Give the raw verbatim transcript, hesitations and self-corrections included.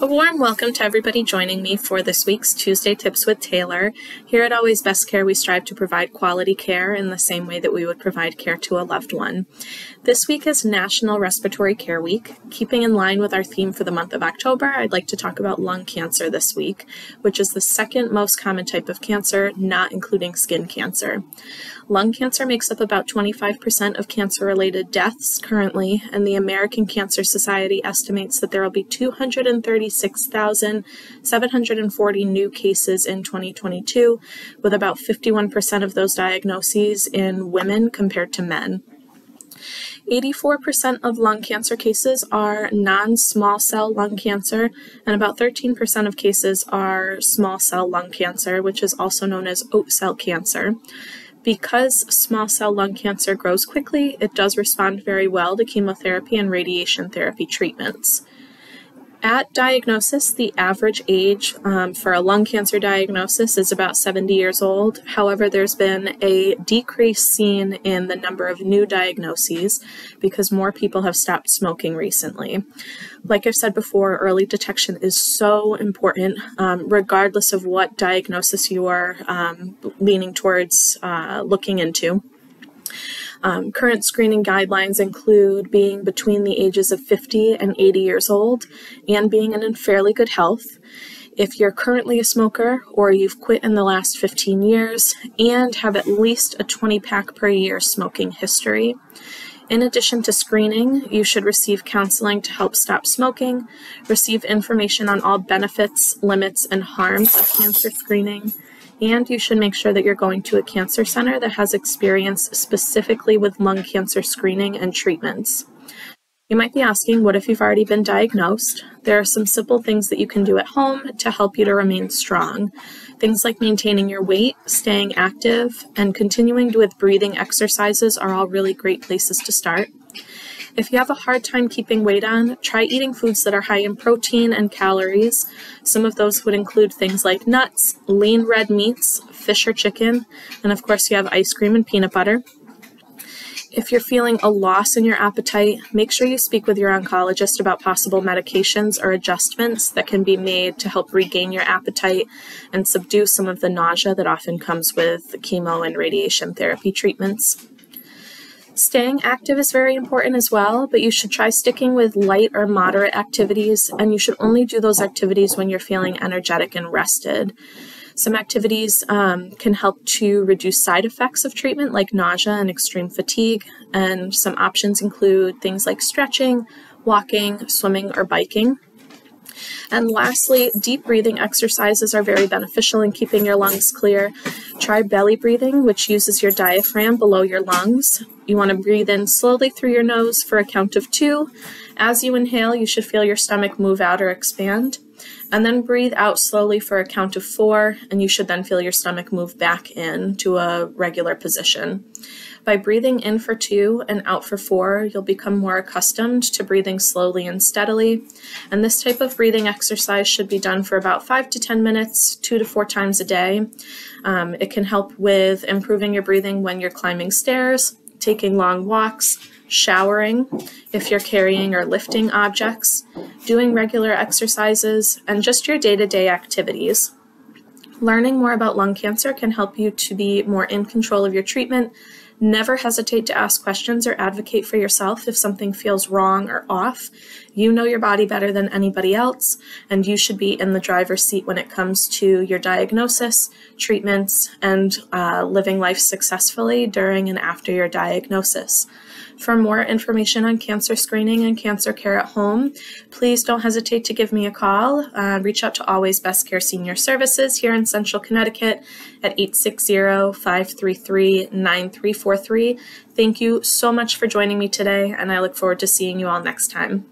A warm welcome to everybody joining me for this week's Tuesday Tips with Taylor. Here at Always Best Care, we strive to provide quality care in the same way that we would provide care to a loved one. This week is National Respiratory Care Week. Keeping in line with our theme for the month of October, I'd like to talk about lung cancer this week, which is the second most common type of cancer, not including skin cancer. Lung cancer makes up about twenty-five percent of cancer-related deaths currently, and the American Cancer Society estimates that there will be two hundred thirty-six thousand seven hundred forty new cases in twenty twenty-two, with about fifty-one percent of those diagnoses in women compared to men. eighty-four percent of lung cancer cases are non-small cell lung cancer, and about thirteen percent of cases are small cell lung cancer, which is also known as oat cell cancer. Because small cell lung cancer grows quickly, it does respond very well to chemotherapy and radiation therapy treatments. At diagnosis, the average age um, for a lung cancer diagnosis is about seventy years old. However, there's been a decrease seen in the number of new diagnoses because more people have stopped smoking recently. Like I've said before, early detection is so important, um, regardless of what diagnosis you are um, leaning towards uh, looking into. Um, current screening guidelines include being between the ages of fifty and eighty years old and being in fairly good health. If you're currently a smoker or you've quit in the last fifteen years and have at least a twenty pack per year smoking history. In addition to screening, you should receive counseling to help stop smoking, receive information on all benefits, limits, and harms of cancer screening, and you should make sure that you're going to a cancer center that has experience specifically with lung cancer screening and treatments. You might be asking, what if you've already been diagnosed? There are some simple things that you can do at home to help you to remain strong. Things like maintaining your weight, staying active, and continuing with breathing exercises are all really great places to start. If you have a hard time keeping weight on, try eating foods that are high in protein and calories. Some of those would include things like nuts, lean red meats, fish or chicken, and of course you have ice cream and peanut butter. If you're feeling a loss in your appetite, make sure you speak with your oncologist about possible medications or adjustments that can be made to help regain your appetite and subdue some of the nausea that often comes with chemo and radiation therapy treatments. Staying active is very important as well, but you should try sticking with light or moderate activities, and you should only do those activities when you're feeling energetic and rested. Some activities um, can help to reduce side effects of treatment like nausea and extreme fatigue, and some options include things like stretching, walking, swimming, or biking. And lastly, deep breathing exercises are very beneficial in keeping your lungs clear. Try belly breathing, which uses your diaphragm below your lungs. You want to breathe in slowly through your nose for a count of two. As you inhale, you should feel your stomach move out or expand. And then breathe out slowly for a count of four, and you should then feel your stomach move back in to a regular position. By breathing in for two and out for four, you'll become more accustomed to breathing slowly and steadily. And this type of breathing exercise should be done for about five to ten minutes, two to four times a day. Um, it can help with improving your breathing when you're climbing stairs, taking long walks, showering, if you're carrying or lifting objects, doing regular exercises, and just your day-to-day activities. Learning more about lung cancer can help you to be more in control of your treatment. Never hesitate to ask questions or advocate for yourself if something feels wrong or off. You know your body better than anybody else, and you should be in the driver's seat when it comes to your diagnosis, treatments, and uh, living life successfully during and after your diagnosis. For more information on cancer screening and cancer care at home, please don't hesitate to give me a call. Uh, reach out to Always Best Care Senior Services here in Central Connecticut at eight six zero, five three three, nine three four three. Thank you so much for joining me today, and I look forward to seeing you all next time.